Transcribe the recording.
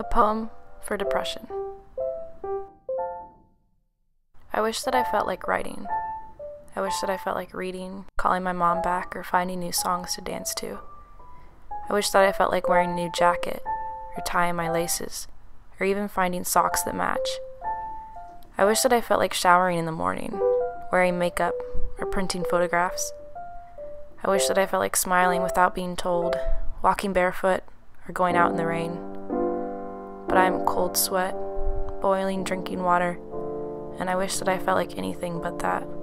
A poem for depression. I wish that I felt like writing. I wish that I felt like reading, calling my mom back, or finding new songs to dance to. I wish that I felt like wearing a new jacket, or tying my laces, or even finding socks that match. I wish that I felt like showering in the morning, wearing makeup, or printing photographs. I wish that I felt like smiling without being told, walking barefoot, or going out in the rain. But I am cold sweat, boiling drinking water, and I wish that I felt like anything but that.